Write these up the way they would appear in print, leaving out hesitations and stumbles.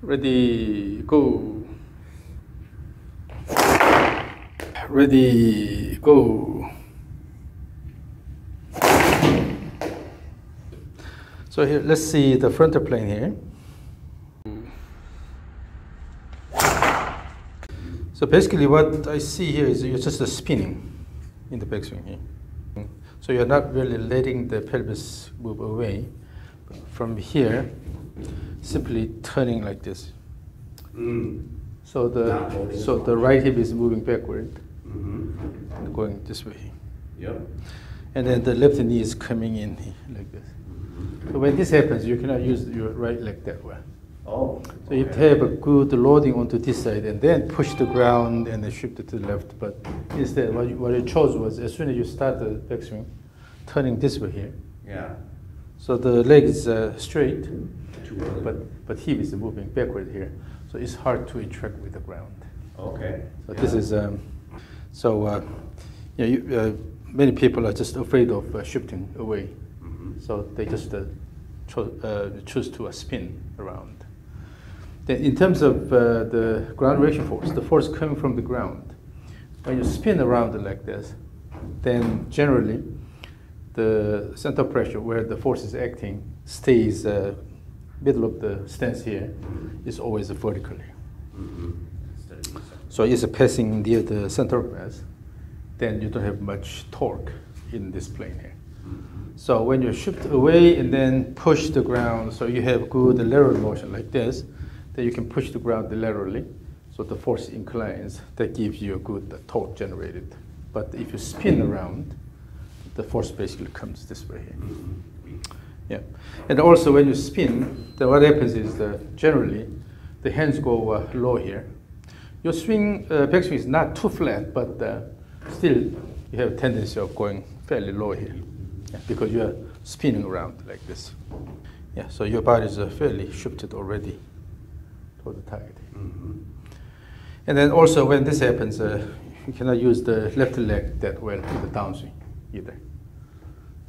Ready, go. Ready, go. So here, let's see the frontal plane here. So basically what I see here is you're just spinning in the backswing here. So you're not really letting the pelvis move away. But from here, simply turning like this. So the right hip is moving backward, and going this way. Yep. And then the left knee is coming in here, like this. So when this happens, you cannot use your right leg that well. Oh, okay. So you have a good loading onto this side and then push the ground and then shift it to the left. But instead, what you chose was as soon as you start the backswing, turning this way here. Yeah. So the leg is straight, but hip is moving backward here. So it's hard to interact with the ground. Okay. So yeah. This is many people are just afraid of shifting away, so they just choose to spin around. Then in terms of the ground reaction force, the force coming from the ground, when you spin around like this, then generally the center pressure where the force is acting stays middle of the stance here is always vertically. So it's passing near the center of mass, then you don't have much torque in this plane here. So when you shift away and then push the ground, so you have good lateral motion like this, then you can push the ground laterally, so the force inclines, that gives you a good torque generated. But if you spin around, the force basically comes this way here. Yeah. And also when you spin, then what happens is that generally the hands go low here. Your swing, backswing is not too flat, but still you have a tendency of going fairly low here. Yeah, because you are spinning around like this. Yeah, so your body is fairly shifted already toward the target. And then also when this happens, you cannot use the left leg that well for the downswing either.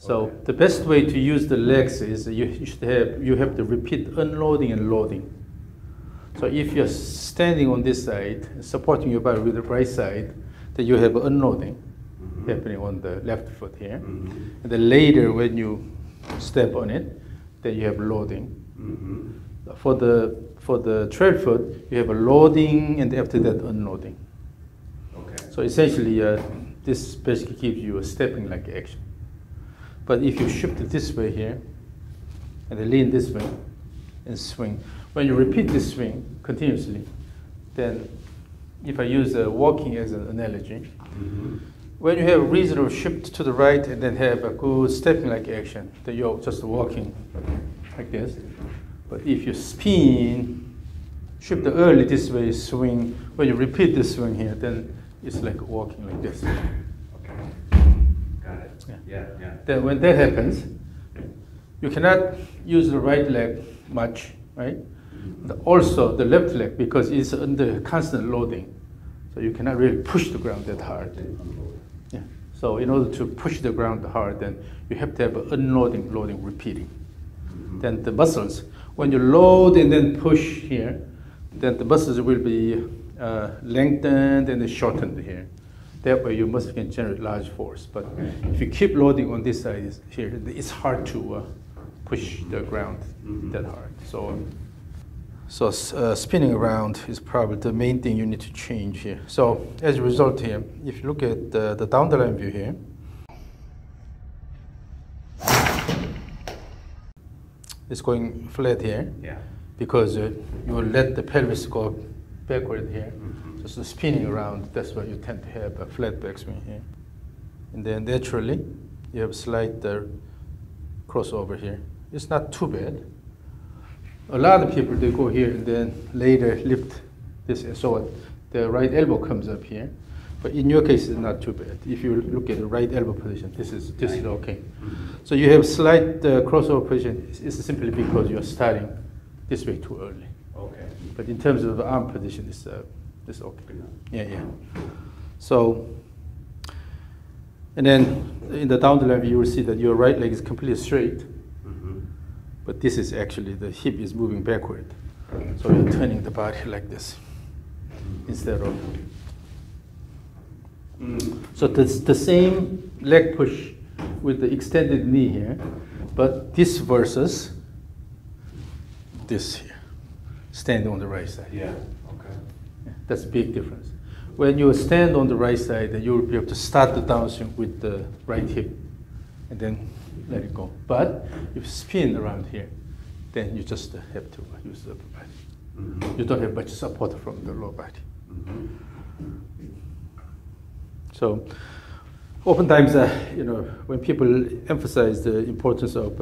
So the best way to use the legs is you have to repeat unloading and loading. So if you're standing on this side, supporting your body with the right side, then you have unloading happening on the left foot here. And then later when you step on it, then you have loading. For the trail foot, you have a loading and after that unloading. Okay. So essentially this basically gives you a stepping like action. But if you shift it this way here, and then lean this way and swing, when you repeat this swing continuously, then if I use walking as an analogy, when you have a reasonable shift to the right and then have a good stepping like action, then you're just walking like this. But if you spin, shift early this way, swing, when you repeat this swing here, then it's like walking like this. Okay. Got it. Yeah. Yeah, yeah. Then when that happens, you cannot use the right leg much, right? Also the left leg, because it's under constant loading. So you cannot really push the ground that hard. Yeah. So in order to push the ground hard, then you have to have unloading, loading, repeating. Then the muscles, when you load and then push here, then the muscles will be lengthened and shortened here. That way you must can generate large force. But if you keep loading on this side here, it's hard to push the ground that hard. So spinning around is probably the main thing you need to change here. So as a result here, if you look at the down the line view here, it's going flat here, because you will let the pelvis go backward here. So spinning around, that's why you tend to have a flat backswing here. And then naturally, you have a slight crossover here. It's not too bad. A lot of people, they go here and then later lift this, and so on. The right elbow comes up here. But in your case, it's not too bad. If you look at the right elbow position, this is okay. So you have slight crossover position. It's simply because you're starting this way too early. Okay. But in terms of the arm position, it's okay. Yeah, yeah. So, and then in the down the line, you will see that your right leg is completely straight. But this is actually, the hip is moving backward. So you're turning the body like this instead of. So it's the same leg push with the extended knee here, but this versus this here, stand on the right side. Yeah, okay. Yeah, that's a big difference. When you stand on the right side, then you will be able to start the downswing with the right hip and then let it go. But if you spin around here, then you just have to use the upper body. You don't have much support from the lower body. So oftentimes, you know, when people emphasize the importance of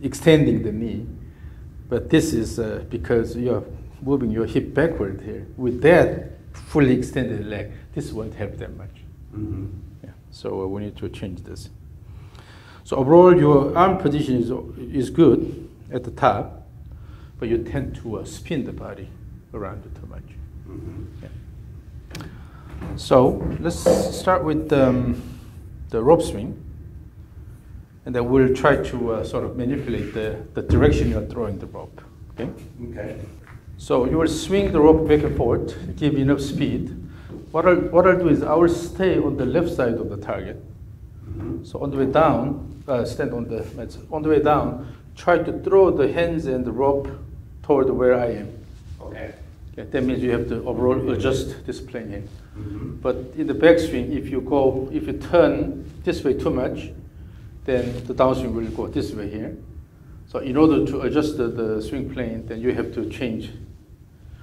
extending the knee, but this is because you're moving your hip backward here. With that fully extended leg, this won't help that much. Yeah. So we need to change this. So overall, your arm position is good at the top, but you tend to spin the body around too much. Yeah. So let's start with the rope swing. And then we'll try to sort of manipulate the direction you're throwing the rope, okay? Okay. So you will swing the rope back and forth, give enough speed. What I'll do is I will stay on the left side of the target. So on the way down, stand on the mat. On the way down, try to throw the hands and the rope toward where I am. Okay. Okay, that means you have to overall adjust this plane here. But in the backswing, if you turn this way too much, then the downswing will go this way here. So in order to adjust the swing plane, then you have to change,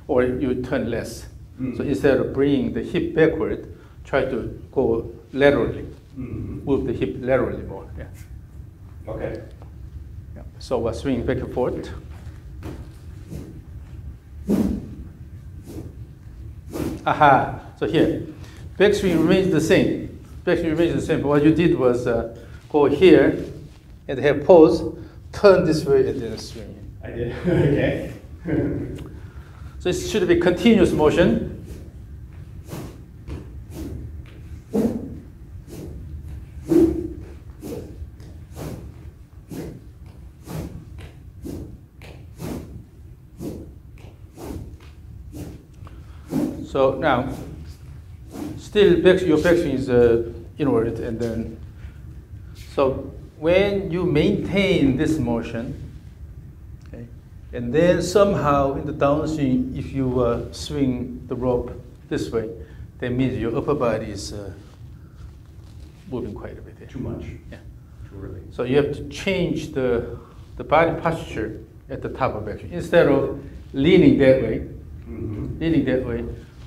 or you turn less. So instead of bringing the hip backward, try to go laterally, move the hip laterally more. Yeah. Okay. Yeah. So we'll swing back and forth. Aha, so here, backswing remains the same. Backswing remains the same, but what you did was, go here and have pause, turn this way and then swing. I did, okay. So it should be continuous motion. So now, still your backswing is inward and then. So when you maintain this motion, okay, and then somehow in the downswing, if you swing the rope this way, that means your upper body is moving quite a bit. Yeah. Too much. Yeah. Too early. So you have to change the body posture at the top of action. Instead of leaning that way,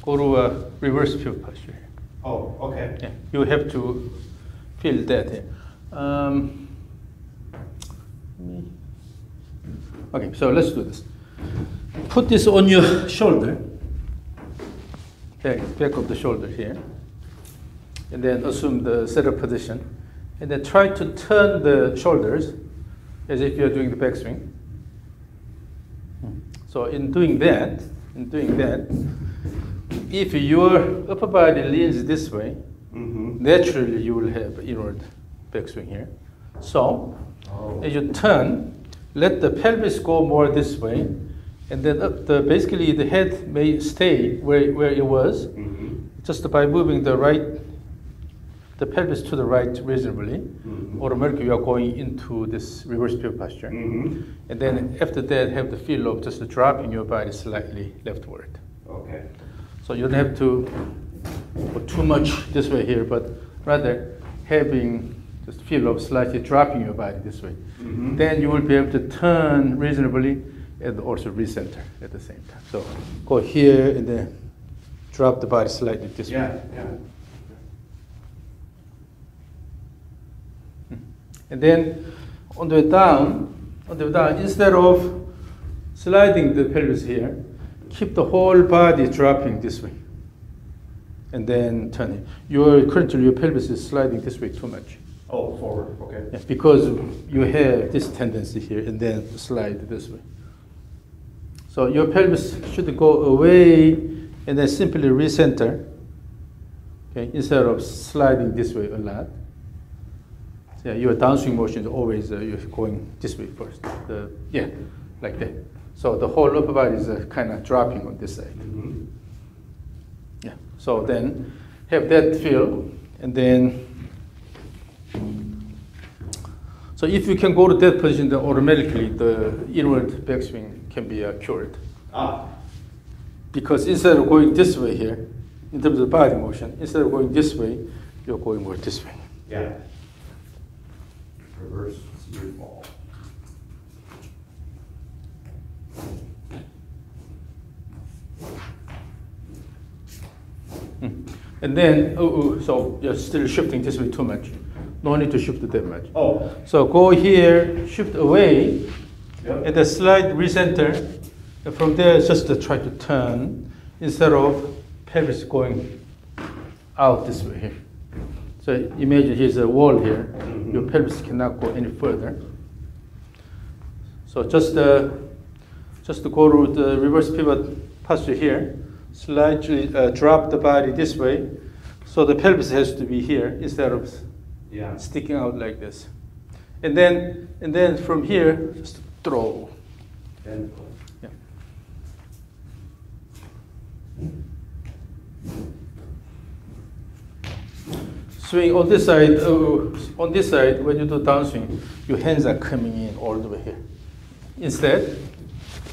go to a reverse pivot posture. Oh, okay. Yeah. You have to feel that here. Okay, so let's do this. Put this on your shoulder, back of the shoulder here, and then assume the setup position, and then try to turn the shoulders as if you're doing the backswing. So in doing that, if your upper body leans this way, naturally you will have inward backswing here. So, as you turn, let the pelvis go more this way, and then basically the head may stay where it was, just by moving the pelvis to the right reasonably, automatically you are going into this reverse pivot posture. And then after that, have the feel of just dropping your body slightly leftward. Okay. So you don't have to go too much this way here, but rather having just feel of slightly dropping your body this way. Then you will be able to turn reasonably and also recenter at the same time. So go here and then drop the body slightly this way. Yeah. And then on the way down, instead of sliding the pelvis here, keep the whole body dropping this way. And then turning. Currently your pelvis is sliding this way too much. Oh, forward, okay. Yeah, because you have this tendency here and then slide this way. So your pelvis should go away and then simply recenter, okay, instead of sliding this way a lot. So yeah, your downswing motion is always you're going this way first. Like that. So the whole upper body is kind of dropping on this side. Mm-hmm. Yeah. So then have that feel, and then. So if you can go to that position, then automatically the inward backswing can be cured. Ah. Because instead of going this way here, in terms of body motion, instead of going this way, you're going more this way. Yeah. Reverse spear fall. And then, so you're still shifting this way too much. No need to shift that much. Oh. So go here, shift away, yep. And then slide, recenter. And from there, just to try to turn instead of pelvis going out this way here. So imagine here's a wall here. Mm-hmm. Your pelvis cannot go any further. So just to go to the reverse pivot posture here, slightly drop the body this way. So the pelvis has to be here instead of. Yeah. Sticking out like this, and then from here just throw. Yeah. Swing on this side. On this side, when you do downswing, your hands are coming in all the way here. Instead,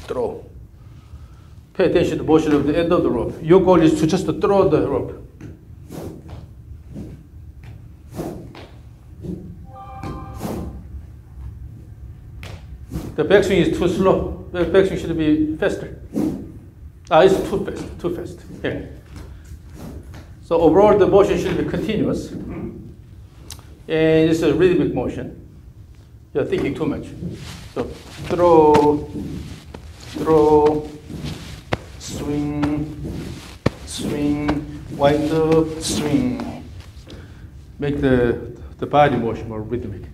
throw. Pay attention to the motion of the end of the rope. Your goal is to just throw the rope. The backswing is too slow. The backswing should be faster. It's too fast. Too fast. Here. So overall, the motion should be continuous, and it's a rhythmic motion. You're thinking too much. So throw, swing, wind up, swing. Make the body motion more rhythmic.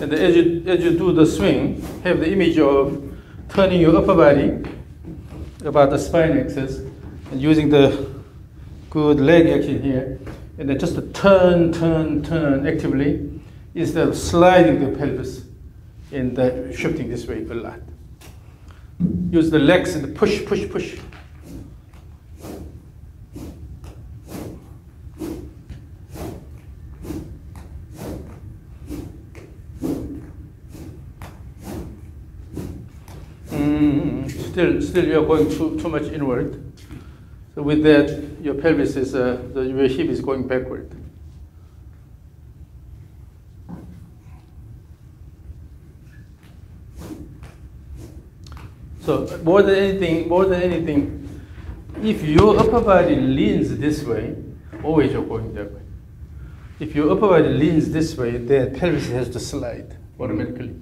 And as you do the swing, have the image of turning your upper body about the spine axis and using the good leg action here, and then just to turn actively instead of sliding the pelvis and shifting this way a lot. Use the legs and push. Still you're going too much inward. So with that, your pelvis is, your hip is going backward. So more than anything, if your upper body leans this way, always you're going that way. If your upper body leans this way, then pelvis has to slide automatically.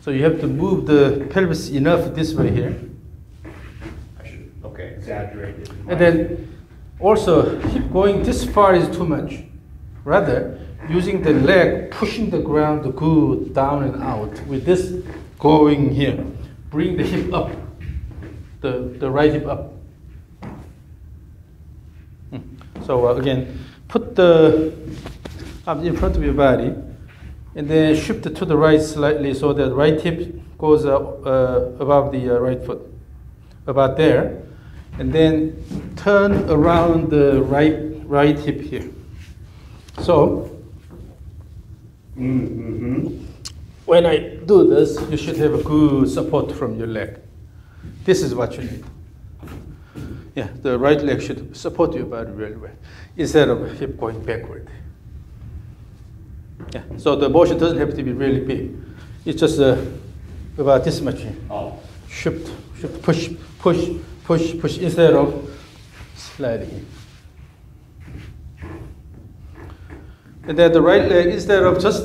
So you have to move the pelvis enough this way here. Exaggerated. And then also hip going this far is too much. Rather, using the leg, pushing the ground good down and out. With this going here, bring the hip up, the right hip up. So again, put the arms in front of your body, and then shift it to the right slightly so that right hip goes up, above the right foot, about there. And then turn around the right hip here. So, when I do this, you should have a good support from your leg. This is what you need. Yeah, the right leg should support your body really well, instead of hip going backward. Yeah, so the motion doesn't have to be really big. It's just about this much here. Oh. Shift, push instead of sliding. And then the right leg, instead of just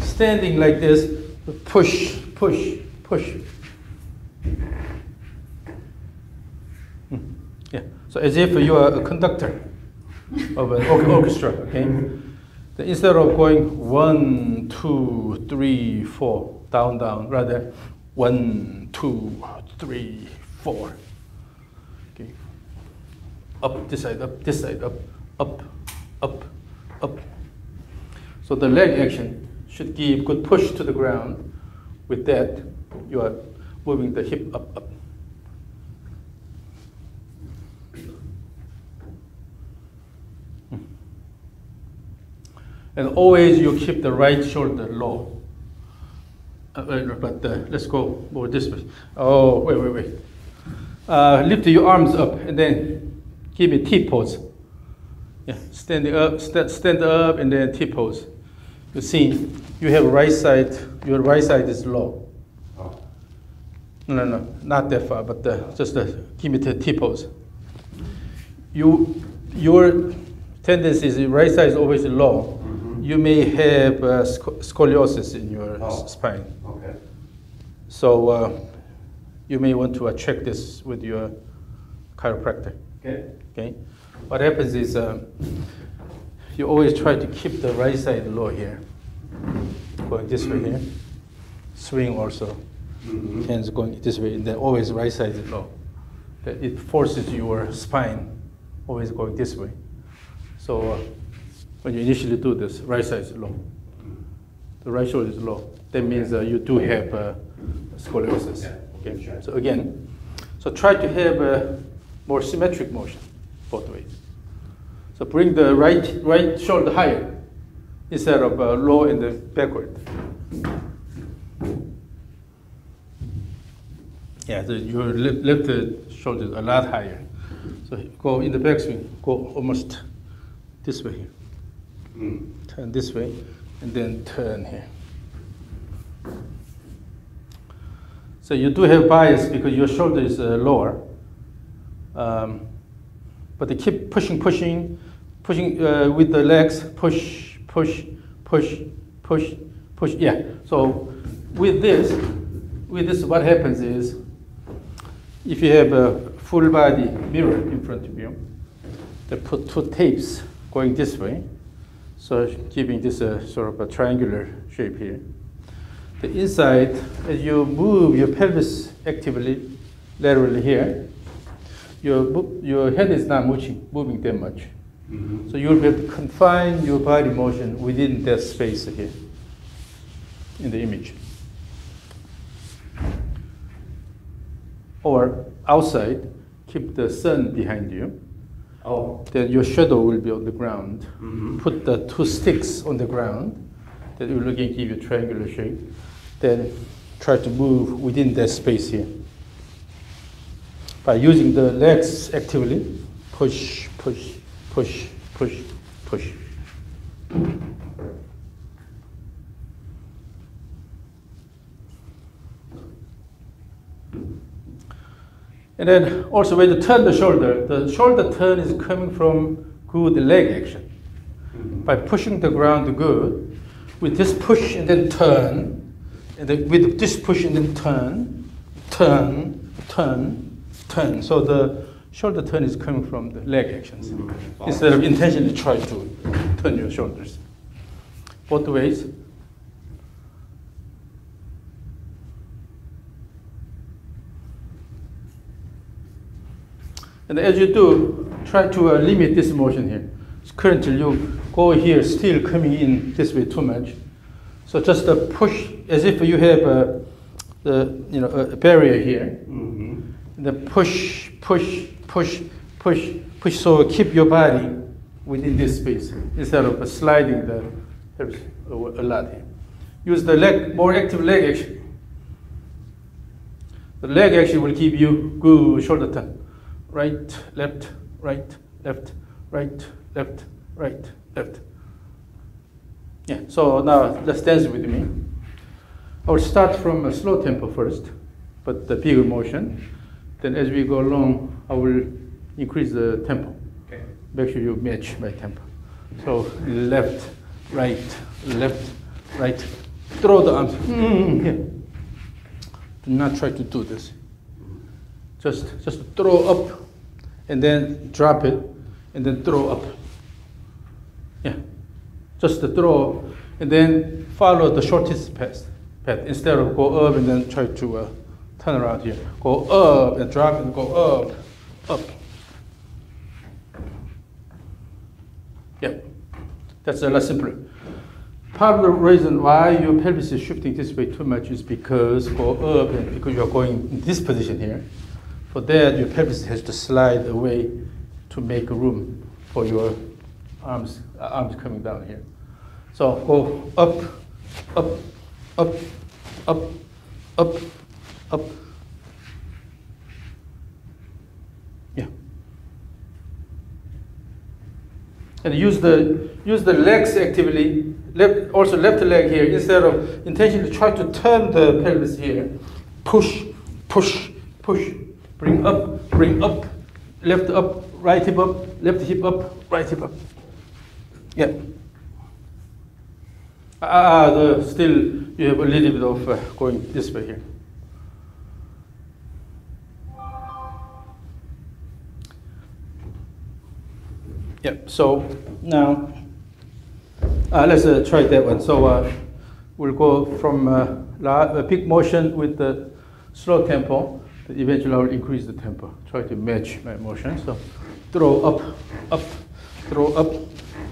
standing like this, push. Yeah. So as if you are a conductor of an orchestra, okay? Then instead of going 1, 2, 3, 4, down, rather 1, 2, 3, 4. Okay. up, this side up, this side up, up, up, up. So the leg action should give good push to the ground. With that, you are moving the hip up, up. And always you keep the right shoulder low. Let's go more this way. Oh, wait. Lift your arms up and then give me T pose. Yeah, stand up and then T pose. You see, you have right side. Your right side is low. No, not that far, but just give me the T pose. Your tendency is right side is always low. You may have scoliosis in your spine. Okay. So you may want to check this with your chiropractor. Okay. What happens is you always try to keep the right side low here. Going this way here. Swing also. Hands going this way. And then always right side is low. It forces your spine always going this way. So. When you initially do this, right side is low. The right shoulder is low. That means you do have scoliosis. Okay. So again, so try to have a more symmetric motion both ways. So bring the right shoulder higher instead of low and then backward. Yeah, your left shoulder is a lot higher. So go in the backswing. Go almost this way here. Turn this way, and then turn here. So you do have bias because your shoulder is lower. But they keep pushing with the legs, push. Yeah, so with this what happens is, if you have a full body mirror in front of you, they put two tapes going this way. So keeping this sort of a triangular shape here. The inside, as you move your pelvis actively laterally here, your head is not moving that much. So you'll be able to confine your body motion within that space here in the image. Or outside, keep the sun behind you. Then your shadow will be on the ground. Put the two sticks on the ground. Then it will again give you a triangular shape. Then try to move within that space here. By using the legs actively, push. And then also when you turn the shoulder turn is coming from good leg action. By pushing the ground good, with this push and then turn, and then with this push and then turn. So the shoulder turn is coming from the leg actions instead of intentionally try to turn your shoulders. Both ways. And as you do, try to limit this motion here. Currently, you go here, still coming in this way too much. So just push as if you have a barrier here. And then push. So keep your body within this space instead of sliding the hips a lot here. Use the leg more active leg action. The leg action will give you good shoulder turn. Right, left, right, left, right, left, right, left. Yeah, so now let's dance with me. I will start from a slow tempo first, but the bigger motion. Then as we go along, I will increase the tempo. Okay. Make sure you match my tempo. So left, right, left, right. Throw the arms. Yeah. Do not try to do this. Just throw up. And then drop it, and then throw up. Yeah, just the throw, and then follow the shortest path. Instead of go up and then try to turn around here. Go up and drop and go up, up. Yeah, that's a lot simpler. Part of the reason why your pelvis is shifting this way too much is because for up, and because you're going in this position here, for that your pelvis has to slide away to make room for your arms coming down here. So go up, up, up, up, up, up. Yeah. And use the legs actively. Also left leg here, instead of intentionally try to turn the pelvis here, push, push, push, bring up, left up, right hip up, left hip up, right hip up. Yeah. Still you have a little bit of going this way here. Yeah, so now let's try that one. So we'll go from a big motion with the slow tempo. Eventually I'll increase the tempo. Try to match my motion. So throw up, up, throw up,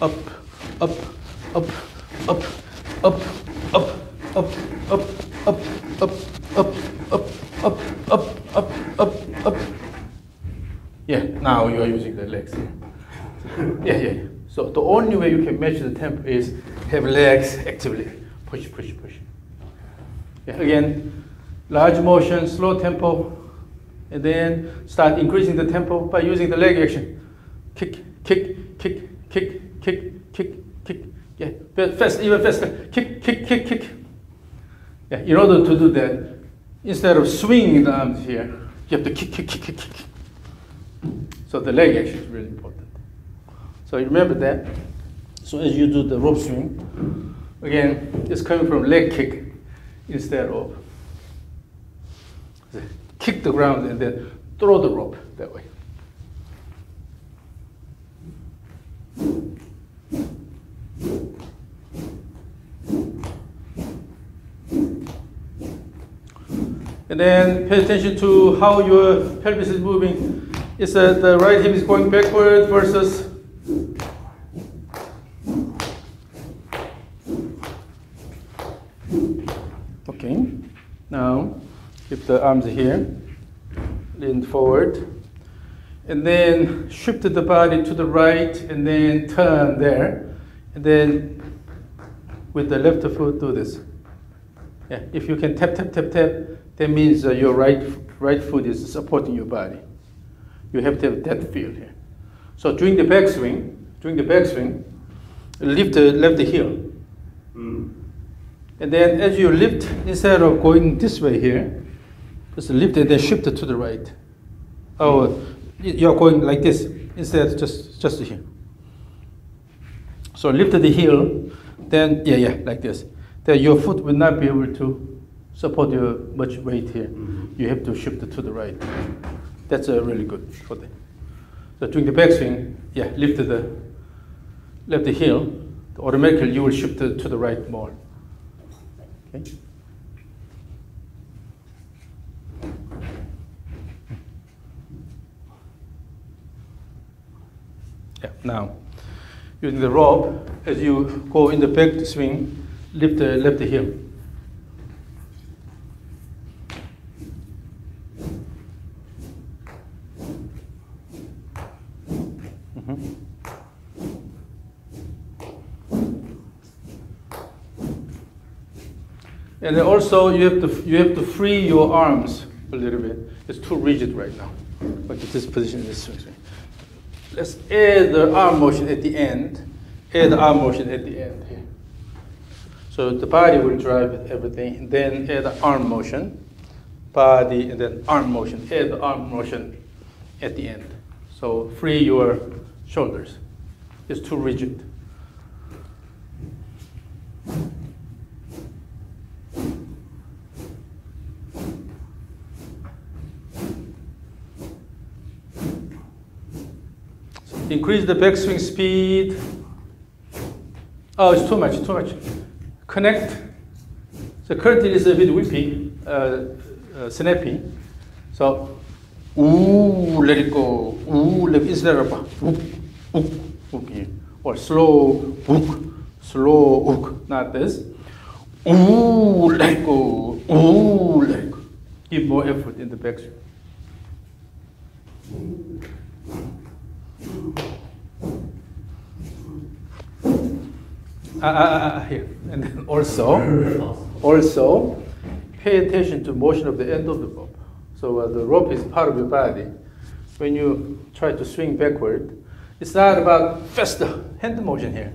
up, up, up, up, up, up, up, up, up, up, up, up, up, up, up, up, up. Yeah, now you are using the legs. Yeah, yeah. So the only way you can match the tempo is have legs actively. Push, push, push. Yeah. Again, large motion, slow tempo, and then start increasing the tempo by using the leg action. Kick, kick, kick, kick, kick, kick, kick. Yeah, fast, even faster. Kick, kick, kick, kick. Yeah. In order to do that, instead of swinging the arms here, you have to kick, kick, kick, kick, kick. So the leg action is really important. So you remember that. So as you do the rope swing, again, it's coming from leg kick instead of kick the ground and then throw the rope that way. And then pay attention to how your pelvis is moving. It's that the right hip is going backward versus okay. Now keep the arms here, lean forward, and then shift the body to the right and then turn there, and then with the left foot do this. Yeah. If you can tap, tap, tap, tap, that means your right foot is supporting your body. You have to have that feel here. So during the backswing, lift the left heel. And then as you lift, instead of going this way here, just lift and then shift it to the right. Oh, you're going like this, instead just here. So lift the heel, then, yeah, like this. Then your foot will not be able to support your much weight here. You have to shift it to the right. That's really good for that. So doing the backswing, yeah, lift the left heel, automatically you will shift it to the right more. Okay. Yeah, now, using the rope, as you go in the back swing, lift the left heel. And then also you have to free your arms a little bit. It's too rigid right now. Like this position, this position. Let's add the arm motion at the end. Add the arm motion at the end here. So the body will drive everything. And then add the arm motion, body, and then arm motion. Add the arm motion at the end. So free your shoulders. It's too rigid. Increase the backswing speed. Oh, it's too much, too much. Connect. So currently it's a bit whippy, snappy. So, ooh, let it go. Ooh, let it go. Instead of, whoop, whoop, whoop, or slow hook, slow hook, not this. Ooh, let go, ooh, let go. Give more effort in the backstroke. Here, and then also pay attention to motion of the end of the rope. So the rope is part of your body. When you try to swing backward, it's not about faster hand motion here,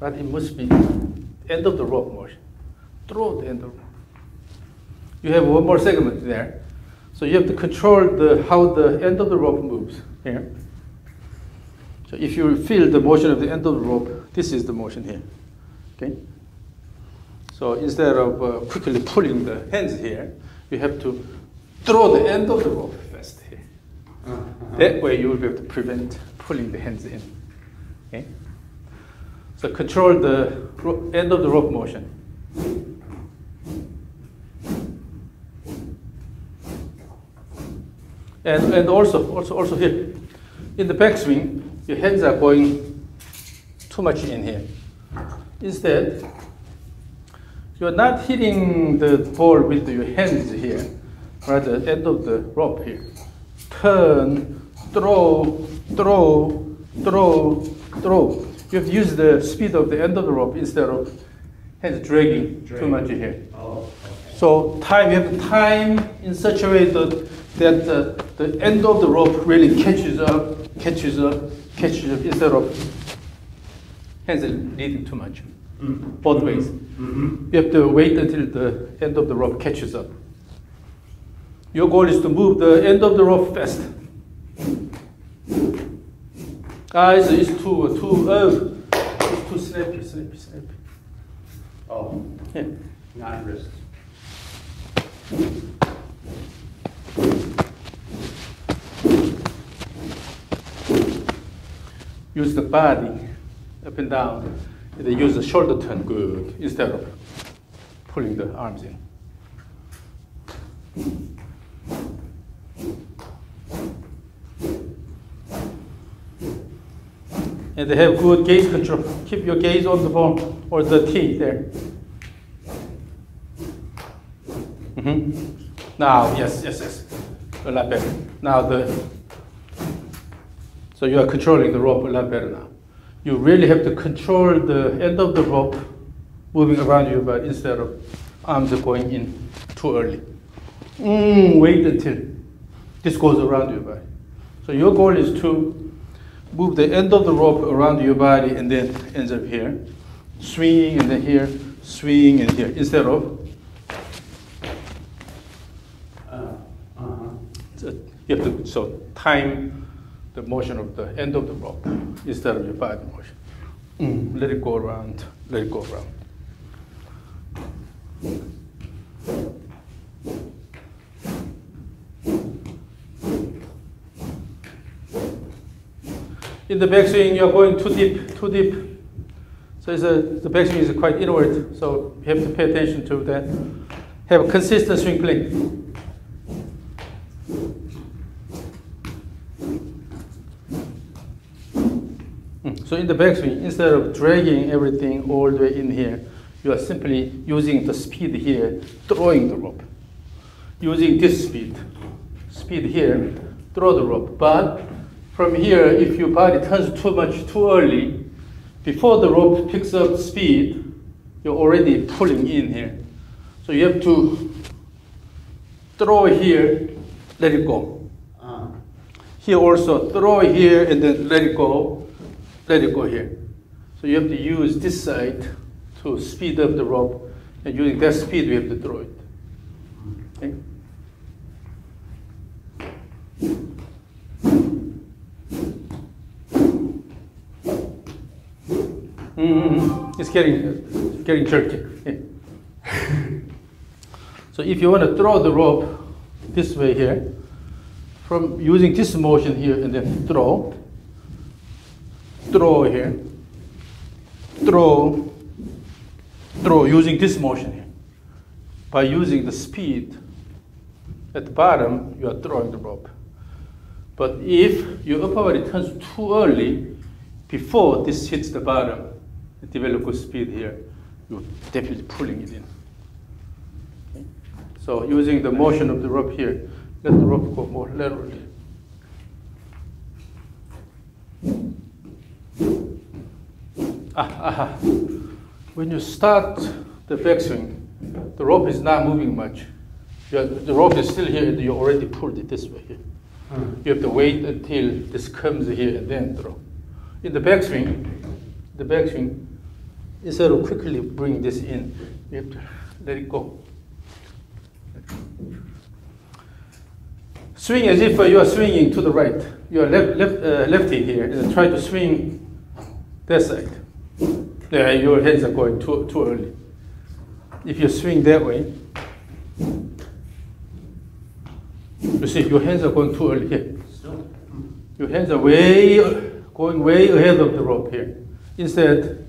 but it must be end of the rope motion. Throw the end of the rope. You have one more segment there. So you have to control how the end of the rope moves here. So if you feel the motion of the end of the rope, this is the motion here. Okay. So instead of quickly pulling the hands here, you have to throw the end of the rope fast here. That way you will be able to prevent pulling the hands in. Okay. So control the end of the rope motion. And also here, in the backswing, your hands are going too much in here. Instead, you're not hitting the ball with your hands here, rather end of the rope here. Turn, throw. You have to use the speed of the end of the rope instead of hands dragging too much here. Oh, okay. So time, you have to time in such a way that the end of the rope really catches up instead of hands leading too much. Both ways. You have to wait until the end of the rope catches up. Your goal is to move the end of the rope fast. It's too snappy. Oh, yeah. Not wrist. Use the body up and down. They use the shoulder turn good instead of pulling the arms in. And they have good gaze control. Keep your gaze on the ball or the tee there. Now, yes. A lot better. Now so you are controlling the rope a lot better now. You really have to control the end of the rope moving around you, but instead of arms going in too early. Wait until this goes around your body. So your goal is to move the end of the rope around your body and then ends up here. Swing and then here, swing and here, instead of. You have to time the motion of the end of the rope instead of your body motion. Let it go around, let it go around. In the backswing, you're going too deep. So the backswing is quite inward, so you have to pay attention to that. Have a consistent swing plane. So in the backswing, instead of dragging everything all the way in here, you are simply using the speed here, throwing the rope. Using this speed here, throw the rope. But from here, if your body turns too much too early, before the rope picks up speed, you're already pulling in here. So you have to throw here, let it go. Here also, throw here and then let it go. Let it go here. So you have to use this side to speed up the rope, and using that speed, we have to throw it. Okay. It's getting jerky. Okay. So if you want to throw the rope this way here, from using this motion here and then throw. Throw here, throw using this motion here. By using the speed at the bottom, you are throwing the rope. But if your upper body turns too early, before this hits the bottom, develop good speed here, you're definitely pulling it in. Okay. So using the motion of the rope here, let the rope go more laterally. When you start the backswing, the rope is not moving much. The rope is still here, and you already pulled it this way. Here. You have to wait until this comes here and then throw. In the backswing, instead of quickly bring this in, you have to let it go. Swing as if you are swinging to the right. You are lefty here, and try to swing that side. Yeah, your hands are going too early. If you swing that way, you see your hands are going too early here. Your hands are going way ahead of the rope here. Instead,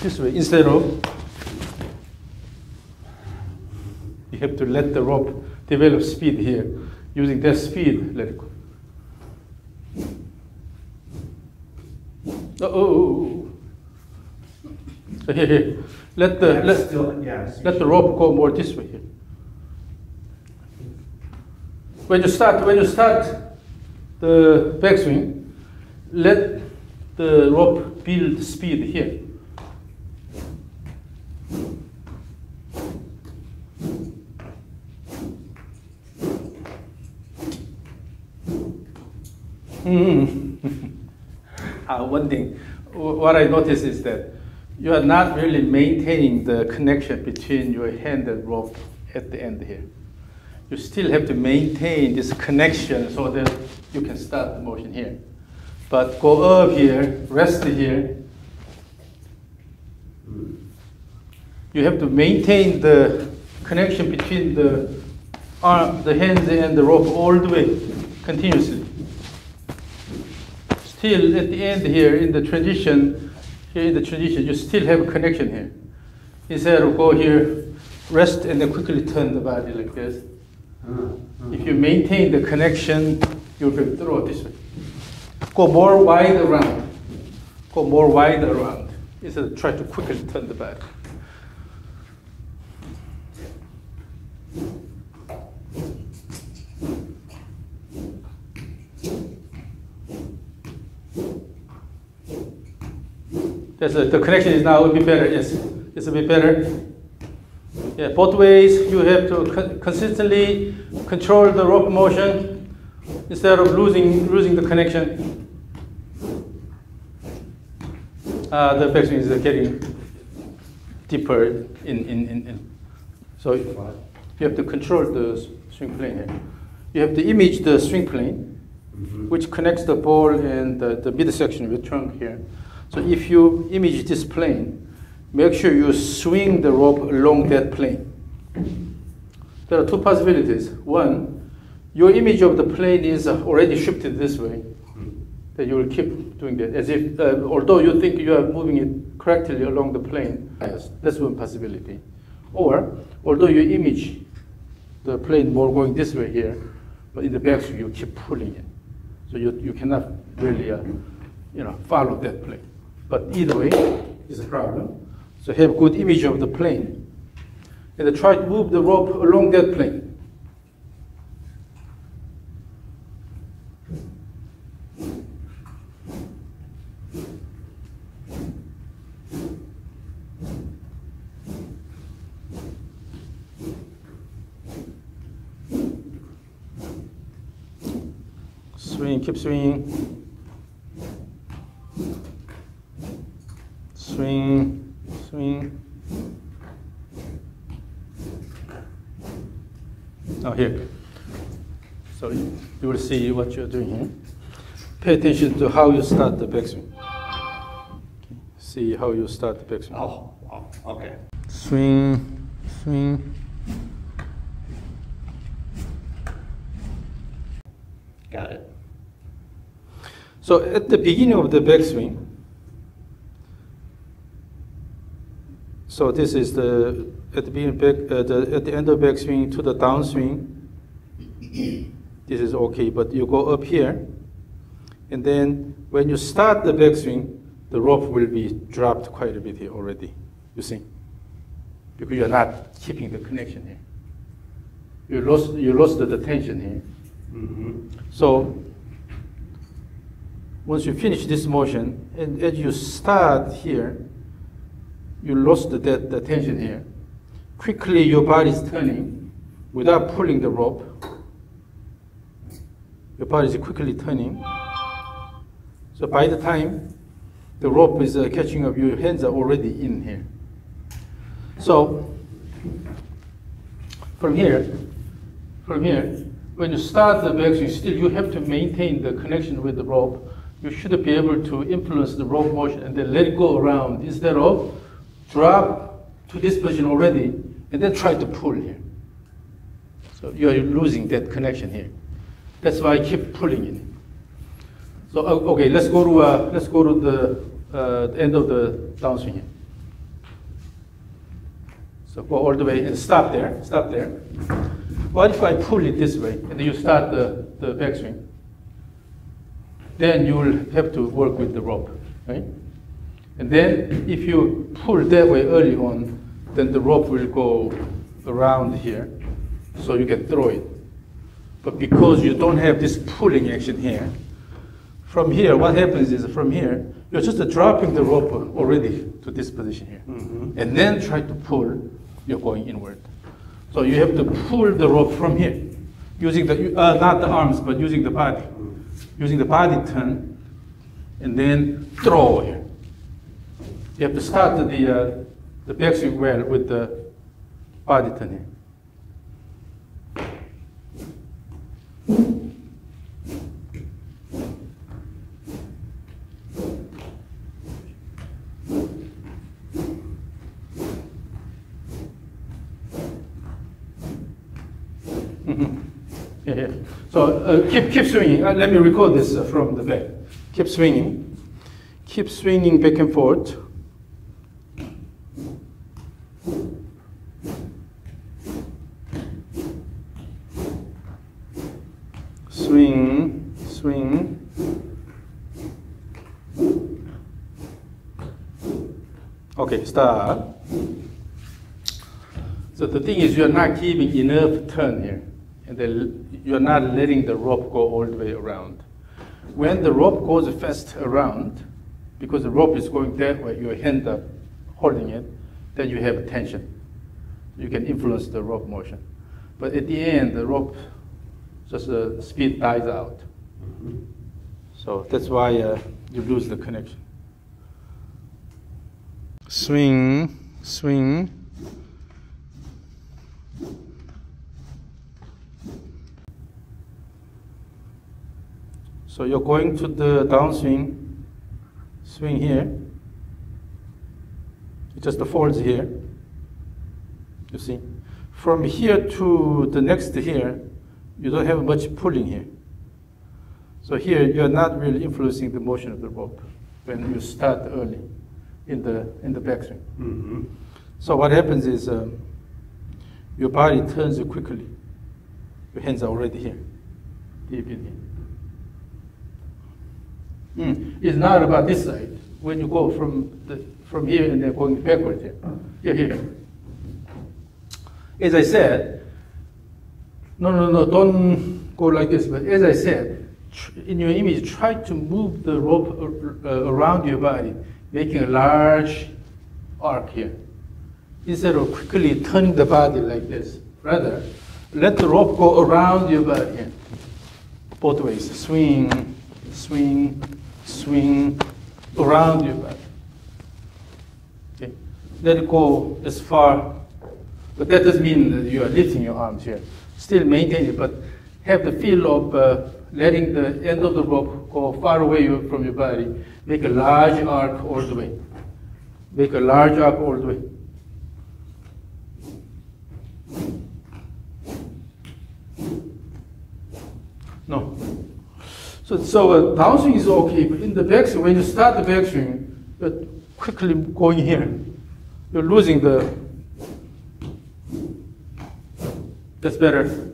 this way, instead of, you have to let the rope develop speed here. Using that speed, let it go. So here. Let the rope go more this way here. When you start the backswing, let the rope build speed here. One thing, what I noticed is that you are not really maintaining the connection between your hand and rope at the end here. You still have to maintain this connection so that you can start the motion here. But go up here, rest here. You have to maintain the connection between the arm, the hands and the rope all the way, continuously. Still at the end here in the transition, you still have a connection here. Instead of go here, rest and then quickly turn the body like this. If you maintain the connection, you can throw this way. Go more wide around. Instead of try to quickly turn the body. Yes, the connection is now a bit better. Yes, it's a bit better. Yeah, both ways you have to consistently control the rope motion instead of losing the connection. The backswing is getting deeper in. So you have to control the swing plane here. You have to image the swing plane, which connects the ball and the midsection with trunk here. So if you image this plane, make sure you swing the rope along that plane. There are two possibilities. One, your image of the plane is already shifted this way, then you will keep doing that, as if, although you think you are moving it correctly along the plane. Yes, that's one possibility. Or, although you image the plane more going this way here, but in the backswing you keep pulling it. So you cannot really follow that plane. But either way is a problem. So have good image of the plane. And then try to move the rope along that plane. Swing, keep swinging. Swing. Now here. So you will see what you're doing here. Pay attention to how you start the backswing. Okay. See how you start the backswing. Oh, okay. Swing. Got it. So at the beginning of the backswing, so this is at the end of backswing to the downswing. this is okay, but you go up here, and then when you start the backswing, the rope will be dropped quite a bit here already, you see, because you're not keeping the connection here. You lost the tension here. Mm-hmm. So once you finish this motion, and as you start here, you lost the tension here. Quickly, your body's turning without pulling the rope. Your body is quickly turning. So by the time the rope is catching up, your hands are already in here. So from here, when you start the backswing, still you have to maintain the connection with the rope. You should be able to influence the rope motion and then let it go around instead of drop to this position already and then try to pull here. So you are losing that connection here. That's why I keep pulling it. So okay, let's go to the end of the downswing here. So go all the way and stop there. Stop there. What if I pull it this way and then you start the backswing? Then you will have to work with the rope, right? And then if you pull that way early on, then the rope will go around here, so you can throw it. But because you don't have this pulling action here, from here, what happens is from here, you're just dropping the rope already to this position here. Mm-hmm. And then try to pull, you're going inward. So you have to pull the rope from here, using the, not the arms, but using the body. Using the body turn, and then throw here. You have to start the backswing well with the body turn here. Yeah, yeah. So keep swinging. Let me record this from the back. Keep swinging back and forth. Swing. Okay, start. So the thing is, you are not giving enough turn here. And then you're not letting the rope go all the way around. When the rope goes fast around, because the rope is going that way, your hand up holding it, then you have tension. You can influence the rope motion. But at the end, the rope, just the speed dies out. Mm-hmm. So that's why you lose the connection. Swing. So you're going to the downswing, swing here. It just folds here, you see. From here to the next here, you don't have much pulling here. So here, you're not really influencing the motion of the rope when you start early in the backswing. Mm-hmm. So what happens is your body turns quickly. Your hands are already here, deep in here. It's not about this side. When you go from here and then going backwards here. Here. As I said, no, don't go like this. But as I said, in your image, try to move the rope around your body, making a large arc here. Instead of quickly turning the body like this. Rather, let the rope go around your body here. Both ways. Swing around your body. Okay. Let it go as far, but that doesn't mean that you are lifting your arms here. Still maintain it, but have the feel of letting the end of the rope go far away from your body. Make a large arc all the way. No. So downswing is okay, but in the backswing, when you start the backswing, you're quickly going here. You're losing the. That's better.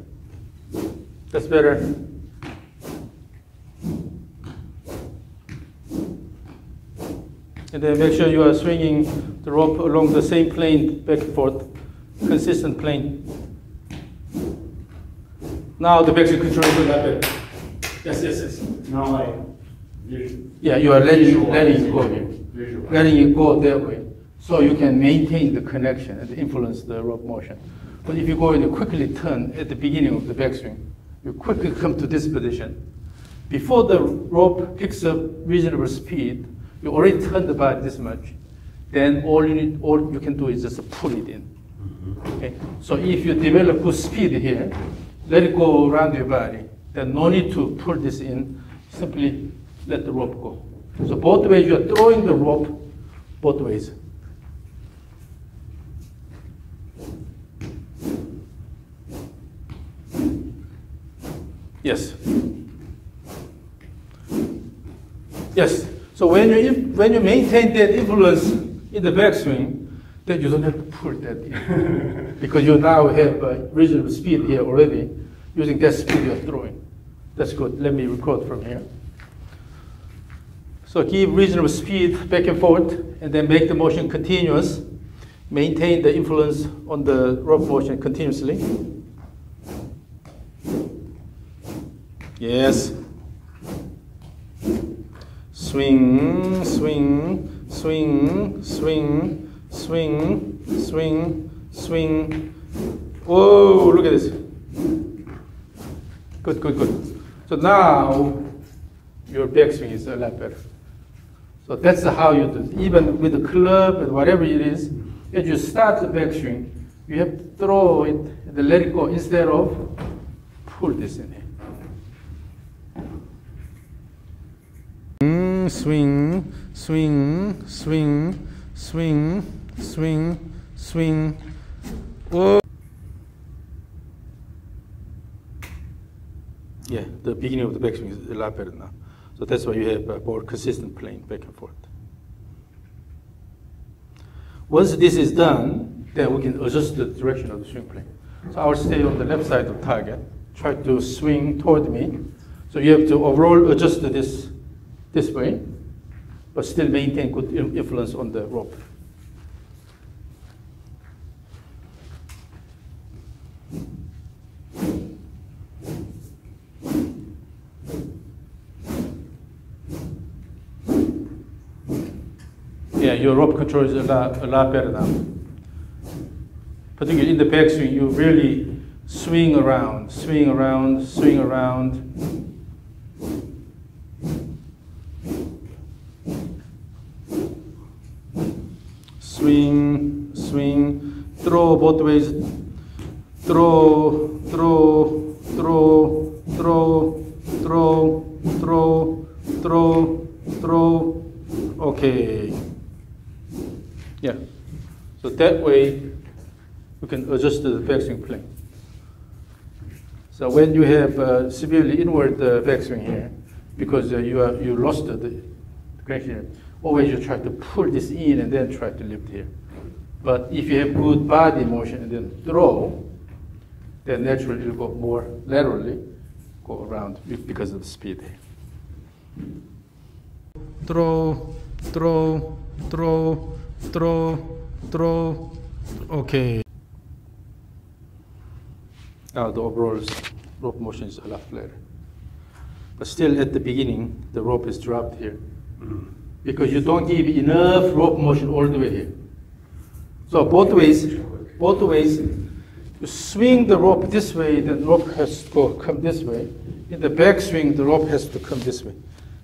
and then make sure you are swinging the rope along the same plane back and forth, consistent plane. Now the back should control to that back. Yes, yes, yes. Now you are letting it go that way, so you can maintain the connection and influence the rope motion. But if you go and you quickly turn at the beginning of the backswing, you quickly come to this position. Before the rope picks up reasonable speed, you already turned the body this much. Then all you can do is just pull it in. Okay? So if you develop good speed here, let it go around your body. Then no need to pull this in. Simply let the rope go. So both ways, you are throwing the rope both ways. Yes. Yes. So when you maintain that influence in the backswing, then you don't have to pull that in. Because you now have reasonable speed here already. Using that speed you're throwing. That's good. Let me record from here. So give reasonable speed back and forth, and then make the motion continuous. Maintain the influence on the rope motion continuously. Yes. Swing, swing, swing, swing, swing, swing, swing. Whoa, look at this. Good, good, good. So now your backswing is a lot better. So that's how you do it. Even with the club and whatever it is, as you start the backswing, you have to throw it and let it go instead of pull this in here. Swing, swing, swing, swing, swing, swing. Whoa. Yeah, the beginning of the backswing is a lot better now. So that's why you have a more consistent plane back and forth. Once this is done, then we can adjust the direction of the swing plane. So I will stay on the left side of the target, try to swing toward me. So you have to overall adjust this way, but still maintain good influence on the rope. Yeah, your rope control is a lot better now. Particularly in the backswing, you really swing around, swing around, swing around. Swing, swing, throw both ways. Throw, throw, throw, throw, throw, throw, throw, throw. Okay. Yeah. So that way you can adjust the backswing plane. So when you have severely inward backswing here, because you lost the connection, always you try to pull this in and then try to lift here. But if you have good body motion and then throw, then naturally you go more laterally, go around because of the speed. Throw, throw, throw, throw, throw. Okay. Now the overall rope motion is a lot flatter. But still at the beginning, the rope is dropped here. Because you don't give enough rope motion all the way here. So both ways, you swing the rope this way, the rope has to come this way. In the backswing, the rope has to come this way.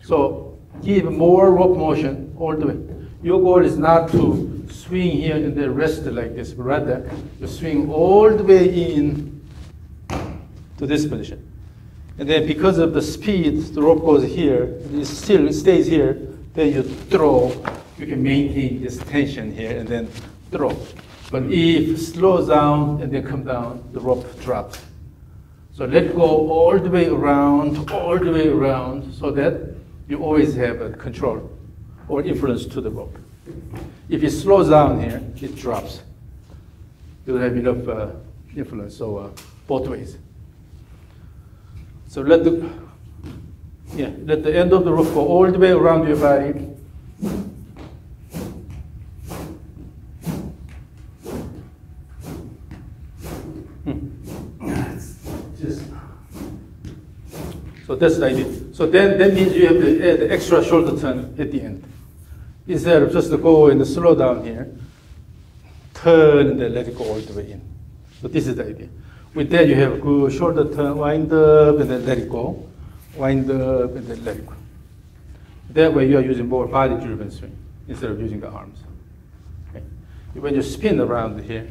So give more rope motion all the way. Your goal is not to swing here and then rest like this, but rather you swing all the way in to this position. And then because of the speed, the rope goes here, and it still stays here. Then you throw, you can maintain this tension here and then throw. But if slow down and then come down, the rope drops. So let go all the way around, all the way around, so that you always have a control or influence to the rope. If it slows down here, it drops. You don't have enough influence, so both ways. So let the end of the rope go all the way around your body. So that's the idea. So then that means you have to add the extra shoulder turn at the end. Instead of just to go and slow down here, turn and then let it go all the way in. So this is the idea. With that, you have a good shoulder turn, wind up and then let it go. Wind up and then let it go. That way you are using more body-driven swing instead of using the arms. Okay. When you spin around here,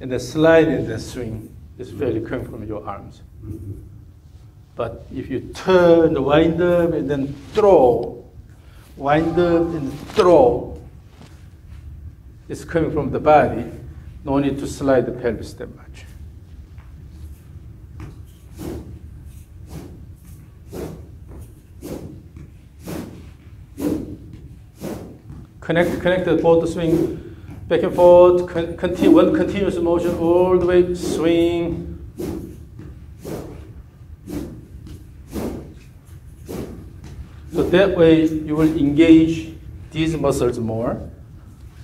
and the slide in the swing is fairly coming from your arms. But if you turn, wind up, and then throw, wind up, and throw, it's coming from the body. No need to slide the pelvis that much. Connect the both swing back and forth, one continuous motion all the way, swing. So that way you will engage these muscles more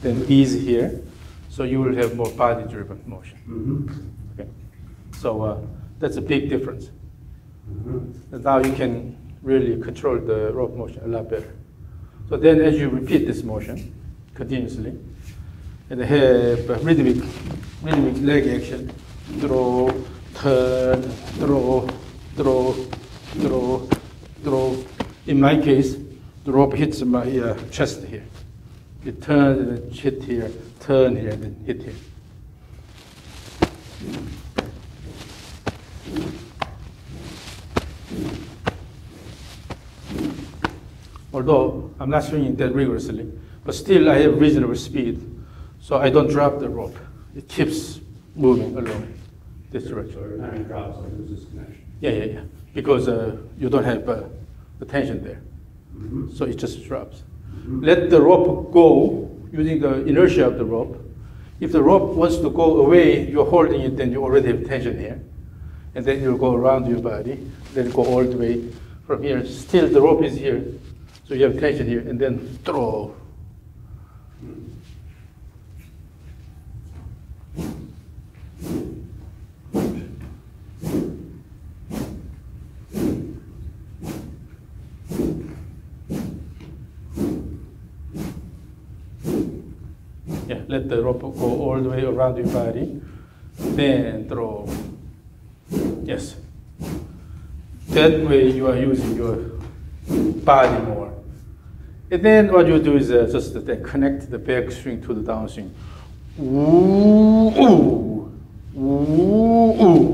than these here. So you will have more body-driven motion. Okay. So that's a big difference. And now you can really control the rope motion a lot better. So then as you repeat this motion continuously, and have a rhythmic leg action, throw, turn, throw, throw, throw, throw. In my case, the rope hits my chest here. It turns and it hits here, turn here, and then hit here. Although I'm not swinging that rigorously, but still I have reasonable speed, so I don't drop the rope. It keeps moving along this direction. I mean, drops like this connection. Yeah. Because you don't have the tension there, so it just drops. Let the rope go using the inertia of the rope. If the rope wants to go away, you're holding it, then you already have tension here, and then you'll go around your body, then go all the way from here. Still, the rope is here. So you have tension here, and then throw. Yeah, let the rope go all the way around your body, then throw. Yes. That way you are using your body more. And then what you do is just connect the back swing to the down swing. Ooh, ooh, ooh, ooh.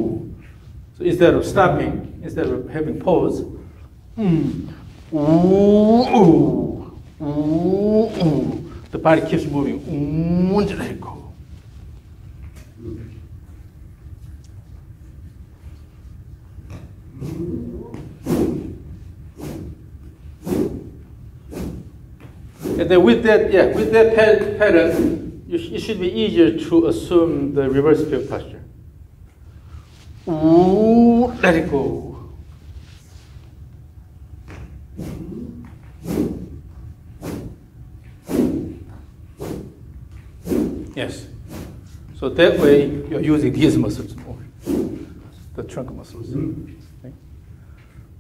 So instead of stopping, instead of having pause, ooh, ooh, ooh, ooh. The body keeps moving. Ooh, and let it go. And then with that, pattern, it should be easier to assume the reverse field posture. Ooh, let it go. Yes. So that way, you're using these muscles more, the trunk muscles. Okay.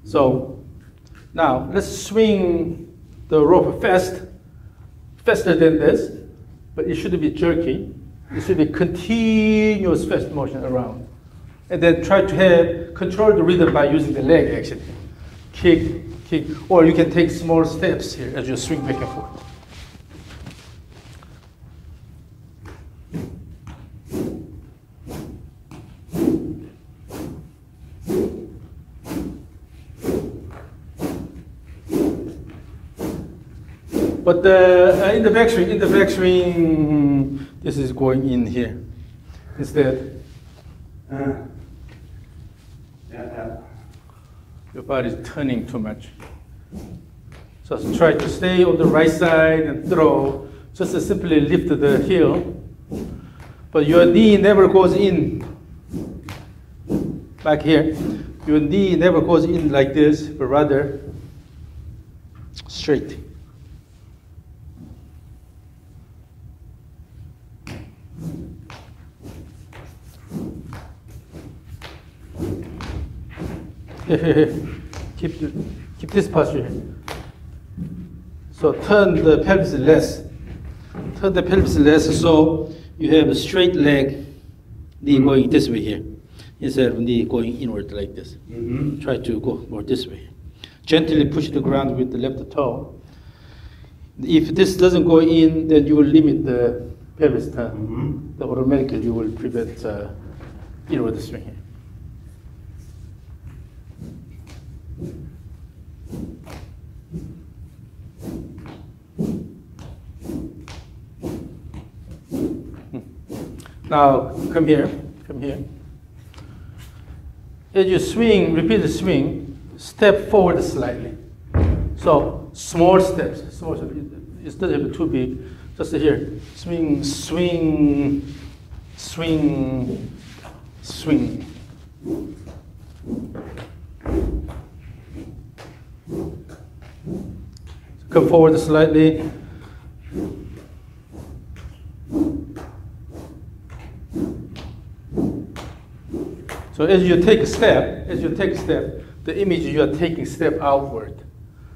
So now, let's swing the rope faster than this, but it shouldn't be jerky. It should be continuous fast motion around. And then try to control the rhythm by using the leg action. Kick, kick, or you can take small steps here as you swing back and forth. But in the backswing, this is going in here instead. Your body is turning too much. So try to stay on the right side and throw. Just to simply lift the heel, but your knee never goes in. Back here, your knee never goes in like this, but rather straight. Keep this posture. So turn the pelvis less. Turn the pelvis less so you have a straight leg, knee going this way here, instead of knee going inward like this. Try to go more this way. Gently push the ground with the left toe. If this doesn't go in, then you will limit the pelvis turn. Then automatically you will prevent inward swing here. Now come here, come here. As you swing, repeat the swing, step forward slightly. So small steps, it doesn't have too big, just here. Swing, swing, swing, swing. Come forward slightly. So as you take a step, the image you are taking step outward.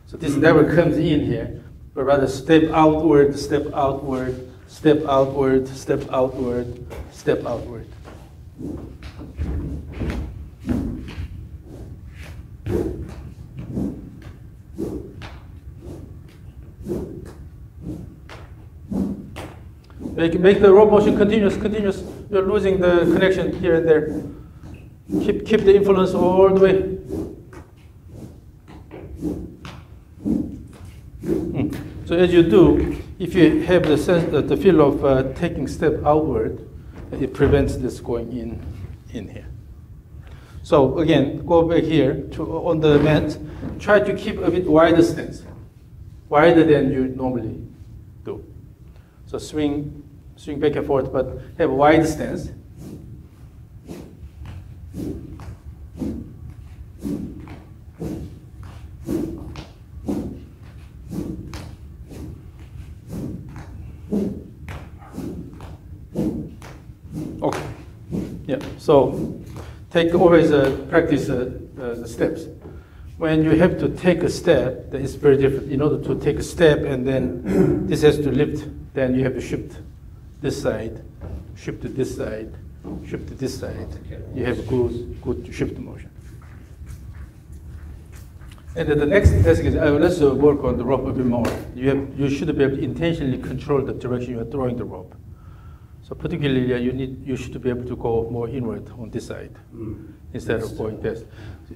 So this never comes in here, but rather step outward, step outward, step outward, step outward, step outward. Make the rope motion continuous. You're losing the connection here and there. Keep the influence all the way. So as you do, if you have the sense, the feel of taking step outward, it prevents this going in here. So again, go back here to on the mat. Try to keep a bit wider stance, wider than you normally do. So swing back and forth, but have a wide stance. Okay. Yeah. So take always practice the steps. When you have to take a step, then it's very different. In order to take a step and then this has to lift, then you have to shift this side, shift to this side, shift to this side. You have a good shift motion. And then the next task is let's work on the rope a bit more. You should be able to intentionally control the direction you are throwing the rope. So particularly, you should be able to go more inward on this side instead of going past.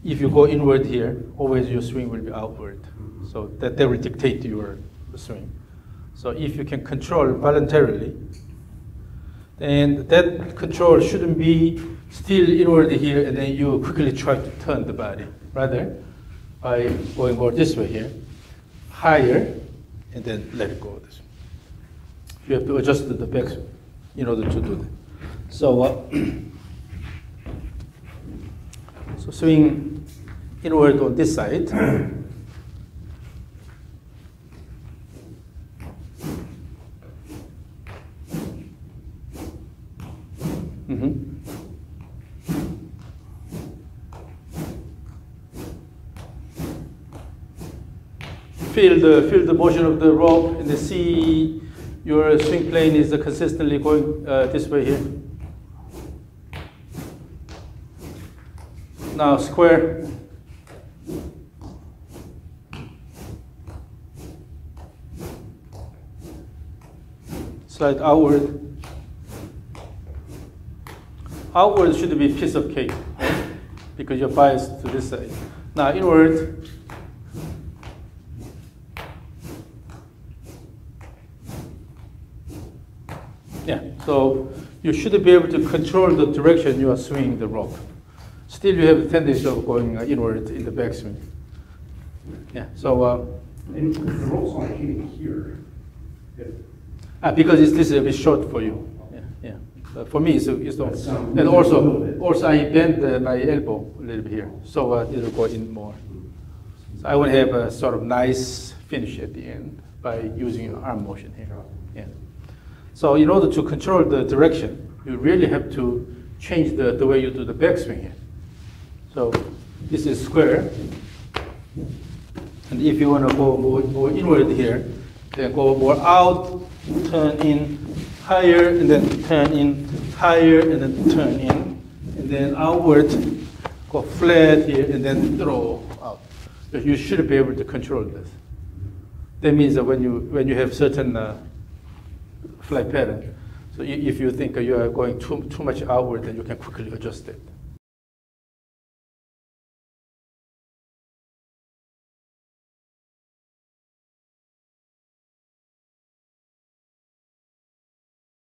If you go inward here, always your swing will be outward. So that will dictate your swing. So if you can control voluntarily, then that control shouldn't be still inward here and then you quickly try to turn the body. Rather, by going more this way here, higher, and then let it go this way. You have to adjust the back in order to do that. So, so swing inward on this side. Feel the motion of the rope and see your swing plane is consistently going this way here. Now square. Slide outward. Outward should be a piece of cake, right? Because you're biased to this side. Now inward. Yeah, so you should be able to control the direction you are swinging the rope. Still, you have a tendency of going inward in the backswing. Yeah, so. And the rope's not hitting here. Yeah. Because this is a bit short for you. Yeah. For me, it's not. And also I bend my elbow a little bit here, so it will go in more. So I will have a sort of nice finish at the end by using your arm motion here. Yeah. So in order to control the direction, you really have to change the way you do the backswing here. So this is square. And if you want to go more inward here, then go more out, turn in higher, and then turn in higher, and then turn in, and then outward, go flat here, and then throw out. So you should be able to control this. That means that when you have certain flight pattern, so if you think you are going too much outward, then you can quickly adjust it.